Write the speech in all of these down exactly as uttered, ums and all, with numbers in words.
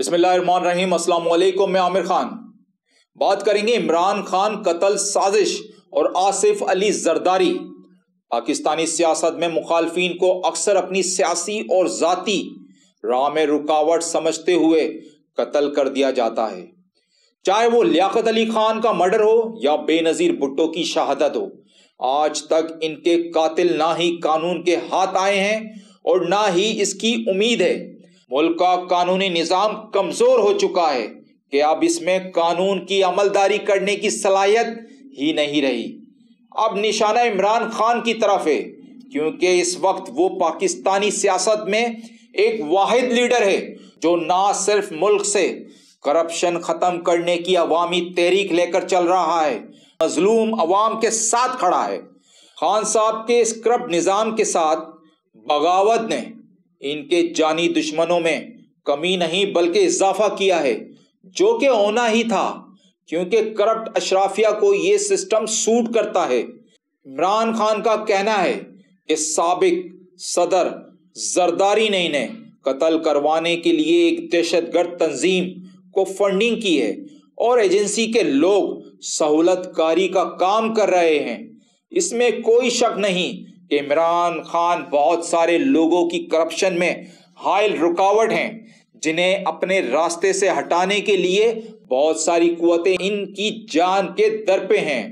बिस्मिल्लाहिर्रहमानिर्रहीम। अस्सलाम वालेकुम, मैं आमिर खान। बात करेंगे इमरान खान कत्ल साजिश और आसिफ अली जरदारी। पाकिस्तानी सियासत में मुखालफीन को अक्सर अपनी सियासी और जाती राह में रुकावट समझते हुए कत्ल कर दिया जाता है, चाहे वो लियाकत अली खान का मर्डर हो या बेनज़ीर भुट्टो की शहादत हो। आज तक इनके कातिल ना ही कानून के हाथ आए हैं और ना ही इसकी उम्मीद है। मुल्क का कानूनी निज़ाम कमज़ोर हो चुका है कि अब इसमें कानून की अमलदारी करने की सलाहियत ही नहीं रही। अब निशाना इमरान खान की तरफ है, क्योंकि इस वक्त वो पाकिस्तानी सियासत में एक वाहिद लीडर है जो ना सिर्फ मुल्क से करप्शन ख़त्म करने की अवामी तहरीक लेकर चल रहा है, मजलूम अवाम के साथ खड़ा है। खान साहब के इस करप्ट निज़ाम के साथ बगावत ने इनके जानी दुश्मनों में कमी नहीं बल्कि इजाफा किया है, जो कि होना ही था, क्योंकि करप्ट अशराफिया को ये सिस्टम सूट करता है। इमरान खान का कहना है कि साबिक सदर जरदारी ने इन्हें कत्ल करवाने के लिए एक दहशतगर्द तंजीम को फंडिंग की है और एजेंसी के लोग सहूलतकारी का काम कर रहे हैं। इसमें कोई शक नहीं कि इमरान खान बहुत सारे लोगों की करप्शन में हाइल रुकावट हैं, जिन्हें अपने रास्ते से हटाने के लिए बहुत सारी कुव्वतें इनकी जान के दर पे हैं।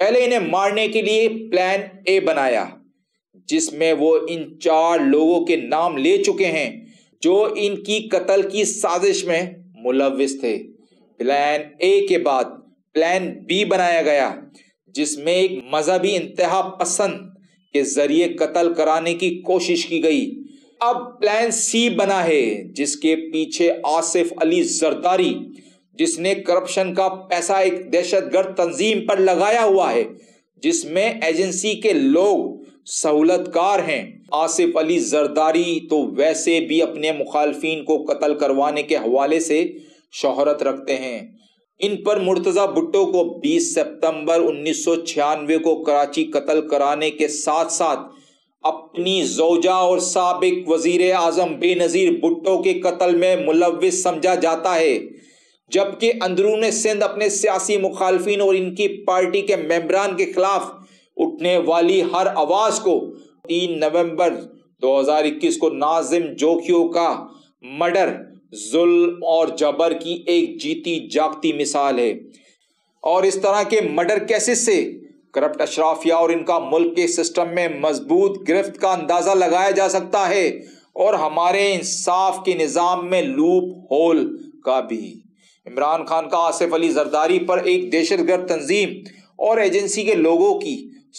पहले इन्हें मारने के लिए प्लान ए बनाया, जिसमें वो इन चार लोगों के नाम ले चुके हैं जो इनकी कत्ल की साजिश में मुलविस थे। प्लान ए के बाद प्लान बी बनाया गया, जिसमें एक मजहबी इंतहा पसंद के जरिए कत्ल कराने की कोशिश की गई। अब प्लान सी बना है, जिसके पीछे आसिफ अली जरदारी, जिसने करप्शन का पैसा एक दहशतगर्द तंजीम पर लगाया हुआ है, जिसमें एजेंसी के लोग सहूलतकार हैं। आसिफ अली जरदारी तो वैसे भी अपने मुखालफीन को कत्ल करवाने के हवाले से शोहरत रखते हैं। इन पर मुर्तज़ा भुट्टो को बीस सितंबर उन्नीस सौ छियानवे को कराची कत्ल कराने के साथ साथ अपनी जोजा और साबिक वजीर आज़म बेनज़ीर भुट्टो के कत्ल में मुलव्विस समझा जाता है, जबकि अंदरून सिंध अपने सियासी मुखालफीन और इनकी पार्टी के मेंबरान के खिलाफ उठने वाली हर आवाज़ को तीन नवंबर दो हज़ार इक्कीस को नाजिम जोखियो का मर्डर जुल्म और जबर की एक जीती जागती मिसाल है। और इस तरह के मर्डर केसेस से करप्ट अशराफिया और इनका मुल्क के सिस्टम में मजबूत गिरफ्त का अंदाज़ा लगाया जा सकता है, और हमारे इंसाफ के निज़ाम में लूप होल का भी। इमरान खान का आसिफ अली जरदारी पर एक दहशतगर्द तंजीम और एजेंसी के लोगों की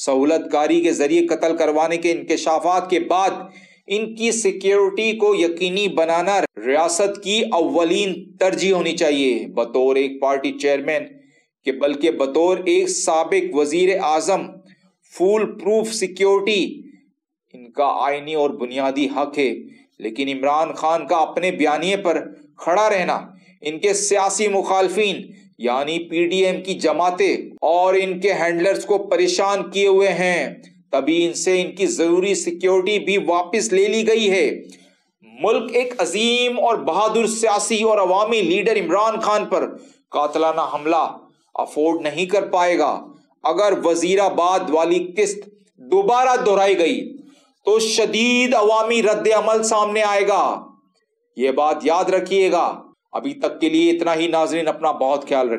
सहूलतकारी के जरिए कत्ल करवाने के इंकशाफात के बाद इनकी सिक्योरिटी को यकीनी बनाना रियासत की अव्वलीन तरजीह होनी चाहिए, बतौर एक पार्टी चेयरमैन के बल्कि बतौर एक साबिक वजीर आज़म। फूल प्रूफ सिक्योरिटी इनका आईनी और बुनियादी हक है, लेकिन इमरान खान का अपने बयानिए पर खड़ा रहना इनके सियासी मुखालफीन यानी पीडीएम की जमातें और इनके हैंडलर्स को परेशान किए हुए हैं, तभी इनसे इनकी ज़रूरी सिक्योरिटी भी वापस ले ली गई है। मुल्क एक अजीम और बहादुर सियासी और अवामी लीडर इमरान खान पर कातलाना हमला अफोर्ड नहीं कर पाएगा। अगर वजीराबाद वाली किस्त दोबारा दोहराई गई तो शदीद अवामी रद्द-ए-अमल सामने आएगा। ये बात याद रखिएगा। अभी तक के लिए इतना ही नाज़रीन, अपना बहुत ख्याल रखें।